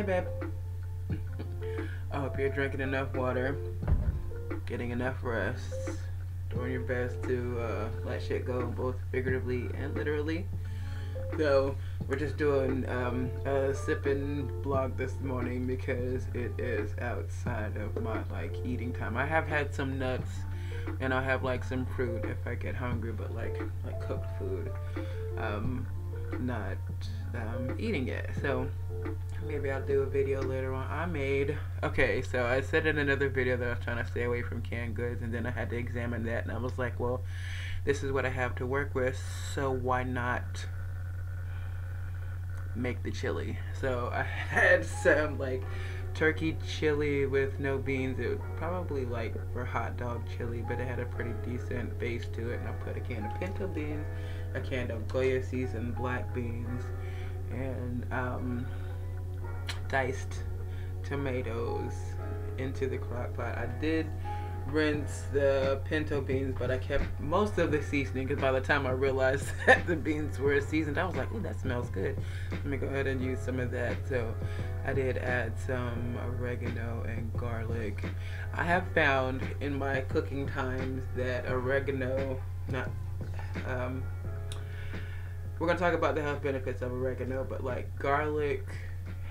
Hey, babe. I hope you're drinking enough water, getting enough rest, doing your best to let shit go, both figuratively and literally. So we're just doing a sipping vlog this morning because it is outside of my eating time. I have had some nuts and I'll have some fruit if I get hungry, but like cooked food, not eating it. So maybe I'll do a video later on. Okay, so I said in another video that I was trying to stay away from canned goods, and then I had to examine that, and I was like, well, this is what I have to work with, so why not make the chili? So I had some turkey chili with no beans. It was probably for hot dog chili, but it had a pretty decent base to it, and I put a can of pinto beans, a can of Goya seasoned black beans, and diced tomatoes into the crock pot. I did rinse the pinto beans, but I kept most of the seasoning because by the time I realized that the beans were seasoned, I was like, "Ooh, that smells good. Let me go ahead and use some of that." So I did add some oregano and garlic. I have found in my cooking times that oregano, we're gonna talk about the health benefits of oregano, but garlic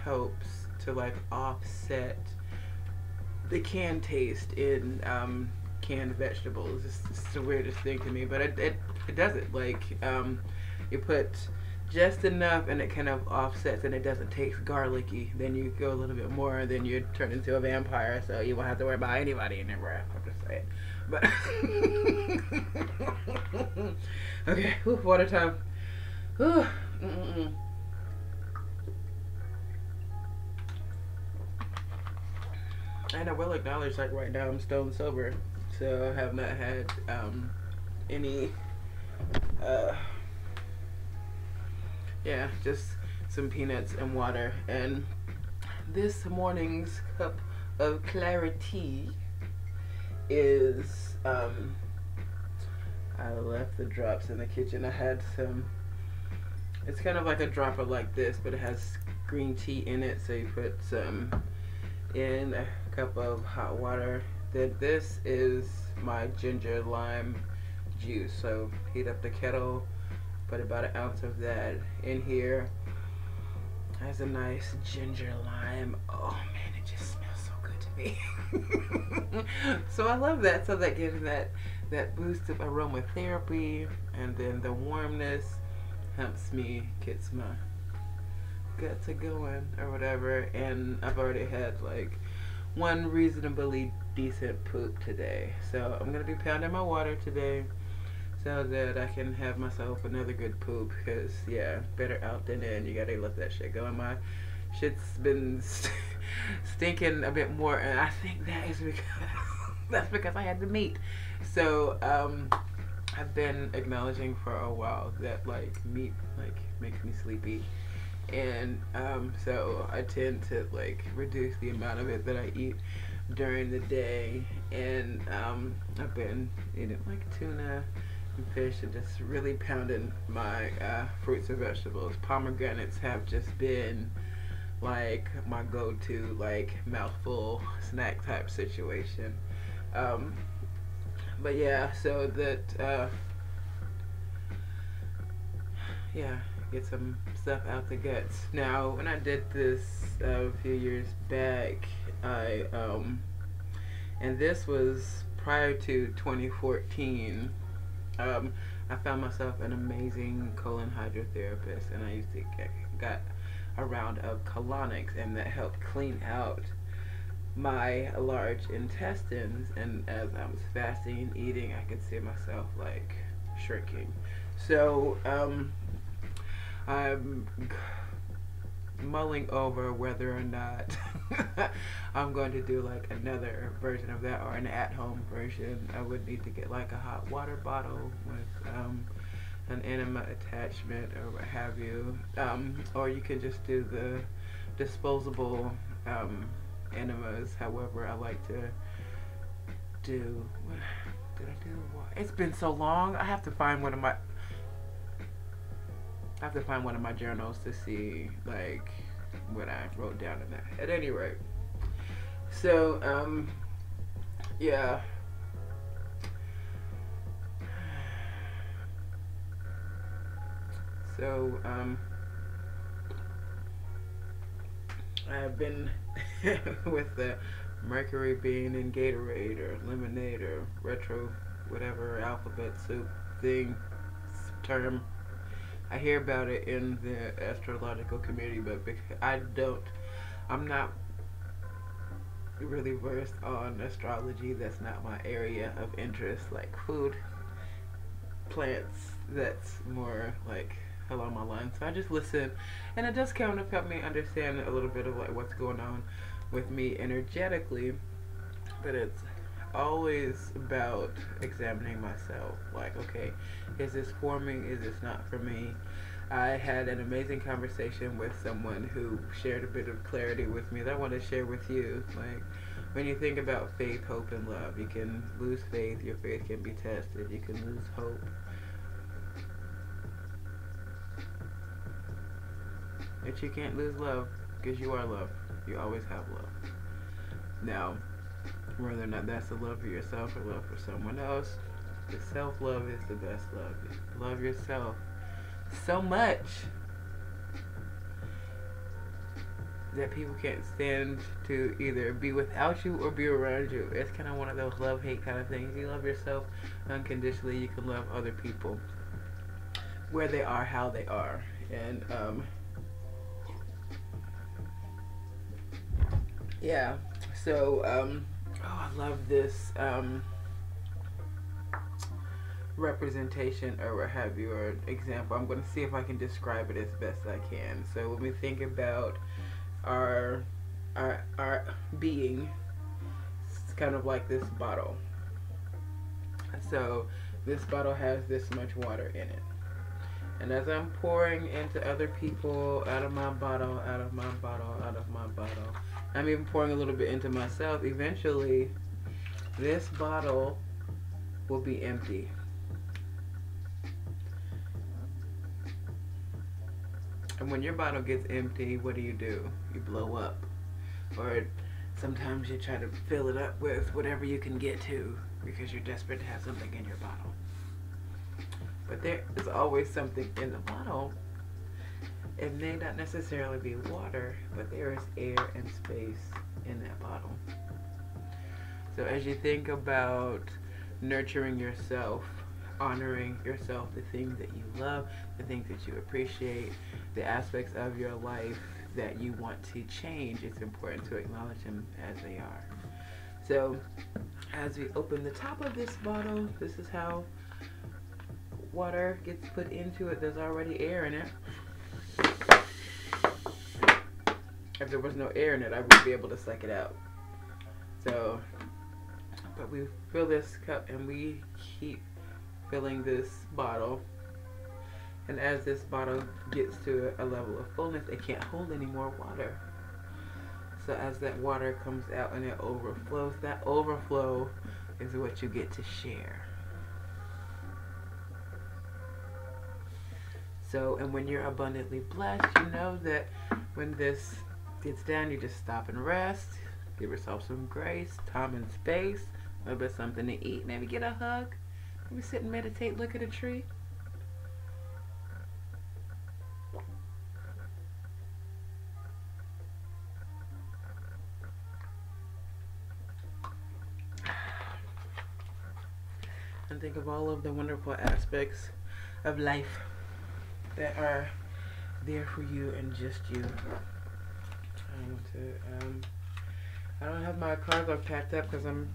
helps to offset the canned taste in canned vegetables. It's the weirdest thing to me, but it does it. You put just enough and it kind of offsets and it doesn't taste garlicky. Then you go a little bit more and then you turn into a vampire, so you won't have to worry about anybody in your breath. I'm just saying. But okay, oof, water time. Oof. And I will acknowledge, right now I'm stone sober, so I have not had any, yeah, just some peanuts and water. And this morning's cup of clarity is, I left the drops in the kitchen. I had some, it's kind of like a dropper like this, but it has green tea in it, so you put some in a cup of hot water. Then this is my ginger lime juice. So heat up the kettle, put about an ounce of that in here. That's a nice ginger lime. Oh man, it just smells so good to me. So I love that. So that gives that boost of aromatherapy, and then the warmness helps me get my guts going or whatever. And I've already had one reasonably decent poop today, so I'm gonna be pounding my water today so that I can have myself another good poop, because yeah, better out than in. You gotta let that shit go. And my shit's been stinking a bit more, and I think that is because that's because I had the meat. So I've been acknowledging for a while that meat makes me sleepy, and so I tend to reduce the amount of it that I eat during the day. And I've been eating tuna and fish and just really pounding my fruits and vegetables. Pomegranates have just been my go-to mouthful snack type situation, but yeah, so that yeah, get some stuff out the guts. Now, when I did this a few years back, I and this was prior to 2014, I found myself an amazing colon hydrotherapist, and I used to got a round of colonics, and that helped clean out my large intestines. And as I was fasting and eating, I could see myself shrinking. So I'm mulling over whether or not I'm going to do another version of that, or an at-home version. I would need to get a hot water bottle with an enema attachment or what have you, or you can just do the disposable enemas. However, I like to do, what did I do? It's been so long. I have to find one of my journals to see what I wrote down in that. At any rate, so yeah. So I've been with the Mercury being in Gatorade or lemonade or retro whatever alphabet soup thing term. I hear about it in the astrological community, but because I'm not really versed on astrology. That's not my area of interest, like food, plants. That's more like hello my lungs. So I just listen, and it does kind of help me understand a little bit of like what's going on with me energetically, but it's always about examining myself, like, okay, is this for me, is this not for me? I had an amazing conversation with someone who shared a bit of clarity with me that I want to share with you. Like, when you think about faith, hope, and love, you can lose faith, your faith can be tested, you can lose hope, but you can't lose love, because you are love. You always have love. Now, whether or not that's the love for yourself or love for someone else, the self-love is the best love. You love yourself so much that people can't stand to either be without you or be around you. It's kind of one of those love-hate kind of things. You love yourself unconditionally, you can love other people where they are, how they are. And yeah, so oh, I love this representation or what have you, or example. I'm going to see if I can describe it as best I can. So when we think about our being, it's kind of like this bottle. So this bottle has this much water in it, and as I'm pouring into other people out of my bottle, out of my bottle, out of my bottle, I'm even pouring a little bit into myself. Eventually, this bottle will be empty. And when your bottle gets empty, what do? You blow up. Or sometimes you try to fill it up with whatever you can get to, because you're desperate to have something in your bottle. But there is always something in the bottle. It may not necessarily be water, but there is air and space in that bottle. So as you think about nurturing yourself, honoring yourself, the things that you love, the things that you appreciate, the aspects of your life that you want to change, it's important to acknowledge them as they are. So as we open the top of this bottle, this is how water gets put into it. There's already air in it. If there was no air in it, I would be able to suck it out. So, but we fill this cup and we keep filling this bottle. And as this bottle gets to a level of fullness, it can't hold any more water. So as that water comes out and it overflows, that overflow is what you get to share. So, and when you're abundantly blessed, you know that when this gets down, you just stop and rest, give yourself some grace, time and space, a little bit something to eat, maybe get a hug, maybe sit and meditate, look at a tree. And think of all of the wonderful aspects of life that are there for you and just you. I want to, I don't have my cargo packed up because I'm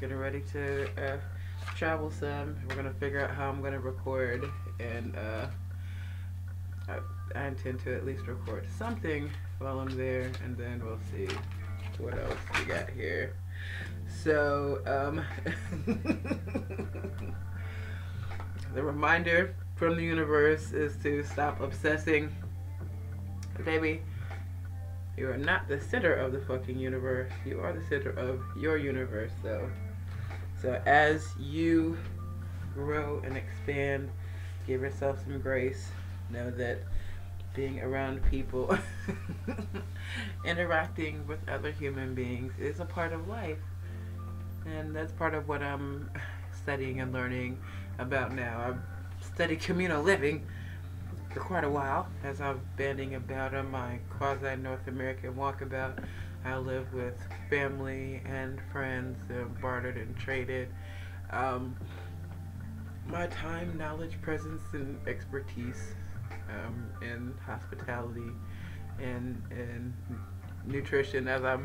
getting ready to travel some. We're going to figure out how I'm going to record, and I intend to at least record something while I'm there, and then we'll see what else we got here. So, the reminder from the universe is to stop obsessing. Baby, you are not the center of the fucking universe. You are the center of your universe, though. So as you grow and expand, give yourself some grace. Know that being around people, interacting with other human beings is a part of life. And that's part of what I'm studying and learning about now. I've studied communal living for quite a while as I've been about on my quasi-North American walkabout. I live with family and friends and bartered and traded. My time, knowledge, presence, and expertise in hospitality and nutrition as I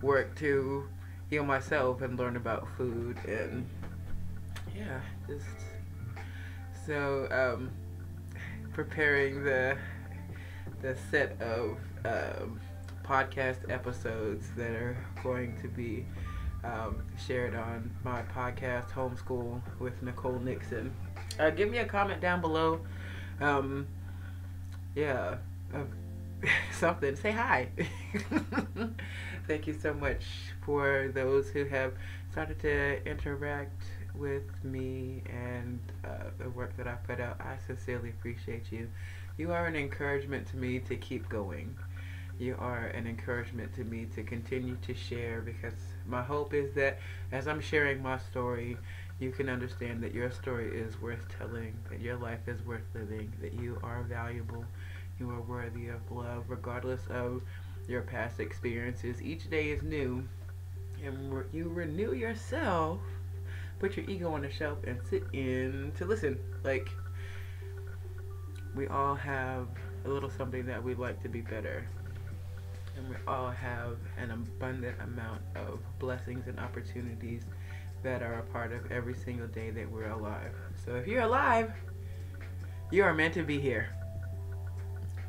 work to heal myself and learn about food and yeah, just so preparing the set of podcast episodes that are going to be shared on my podcast, Homeschool with Nicole Nixon. Give me a comment down below. Something. Say hi. Thank you so much for those who have started to interact with me and the work that I put out. I sincerely appreciate you. You are an encouragement to me to keep going. You are an encouragement to me to continue to share, because my hope is that as I'm sharing my story, you can understand that your story is worth telling, that your life is worth living, that you are valuable, you are worthy of love regardless of your past experiences. Each day is new, and you renew yourself. Put your ego on the shelf and sit in to listen. Like, we all have a little something that we'd like to be better. And we all have an abundant amount of blessings and opportunities that are a part of every single day that we're alive. So if you're alive, you are meant to be here.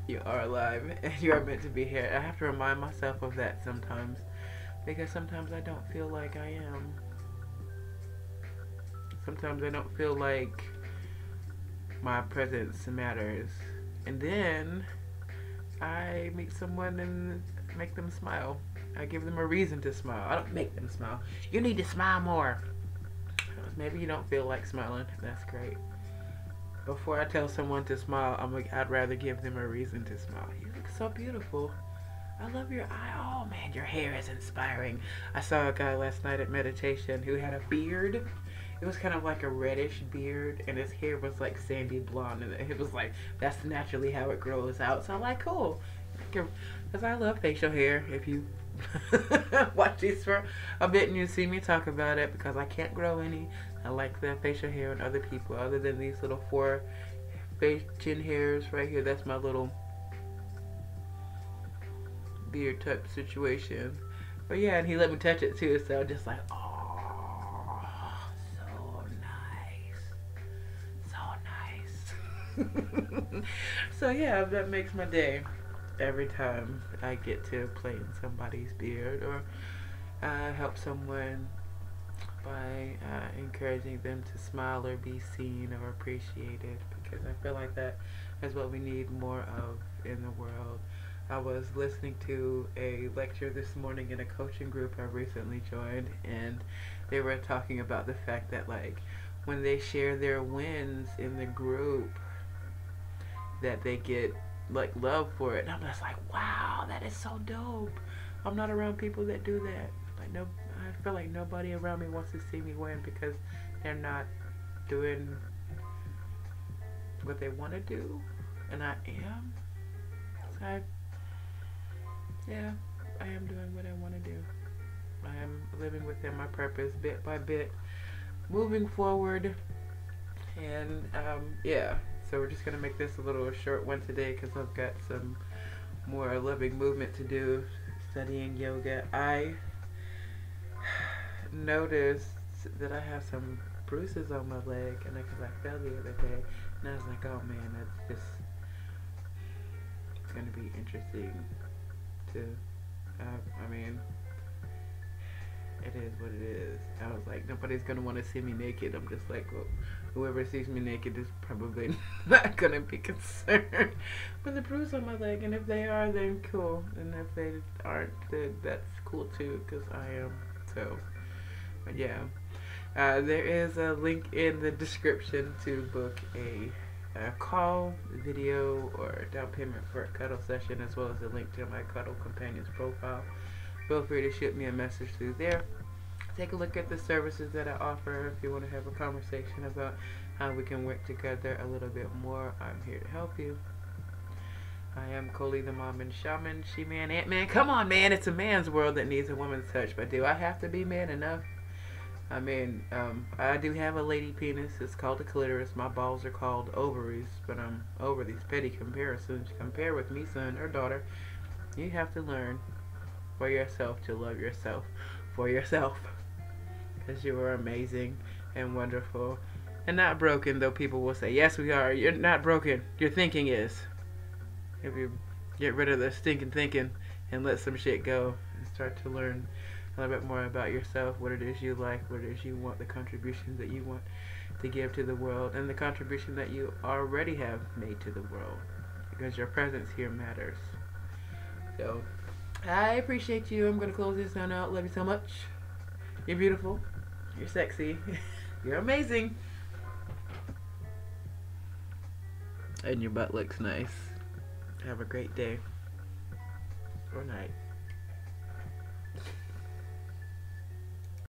You are alive and you are meant to be here. I have to remind myself of that sometimes, because sometimes I don't feel like I am. Sometimes I don't feel like my presence matters. And then I meet someone and make them smile. I give them a reason to smile. I don't make them smile. You need to smile more. Maybe you don't feel like smiling. That's great. Before I tell someone to smile, I'm like, I'd rather give them a reason to smile. You look so beautiful. I love your eye. Oh man, your hair is inspiring. I saw a guy last night at meditation who had a beard. It was kind of like a reddish beard, and his hair was like sandy blonde, and it was like, that's naturally how it grows out. So I'm like, cool, because I love facial hair. If you watch these for a bit and you see me talk about it, because I can't grow any, I like the facial hair and other people, other than these little 4 face chin hairs right here. That's my little beard type situation. But yeah, and he let me touch it too, so just like, oh, so yeah, that makes my day every time I get to play in somebody's beard or help someone by encouraging them to smile or be seen or appreciated, because I feel like that is what we need more of in the world. I was listening to a lecture this morning in a coaching group I recently joined, and they were talking about the fact that, like, when they share their wins in the group, that they get like love for it. And I'm just like, wow, that is so dope. I'm not around people that do that. Like, no, I feel like nobody around me wants to see me win, because they're not doing what they want to do, and I am. So I am doing what I want to do. I am living within my purpose, bit by bit, moving forward, and so we're just going to make this a little short one today, because I've got some more loving movement to do, studying yoga. I noticed that I have some bruises on my leg, and because I fell the other day, and I was like, oh man, that's just, it's going to be interesting to, it is what it is. I was like, nobody's going to want to see me naked. I'm just like, well, whoever sees me naked is probably not going to be concerned with the bruise on my leg. And if they are, then cool. And if they aren't, then that's cool too, because I am. So, but yeah. There is a link in the description to book a a call video or a down payment for a cuddle session, as well as a link to my Cuddle Companions profile. Feel free to shoot me a message through there. Take a look at the services that I offer. If you want to have a conversation about how we can work together a little bit more, I'm here to help you. I am Coley, the mom and shaman, she-man, ant-man. Come on, man, it's a man's world that needs a woman's touch, but do I have to be man enough? I mean, I do have a lady penis. It's called a clitoris. My balls are called ovaries, but I'm over these petty comparisons. Compare with me, son or daughter. You have to learn for yourself to love yourself for yourself, because you are amazing and wonderful and not broken, though people will say, yes, we are. You're not broken. Your thinking is. If you get rid of the stinking thinking and let some shit go and start to learn a little bit more about yourself, what it is you like, what it is you want, the contribution that you want to give to the world, and the contribution that you already have made to the world, because your presence here matters. So I appreciate you. I'm going to close this one out. Love you so much. You're beautiful. You're sexy. You're amazing. And your butt looks nice. Have a great day or night.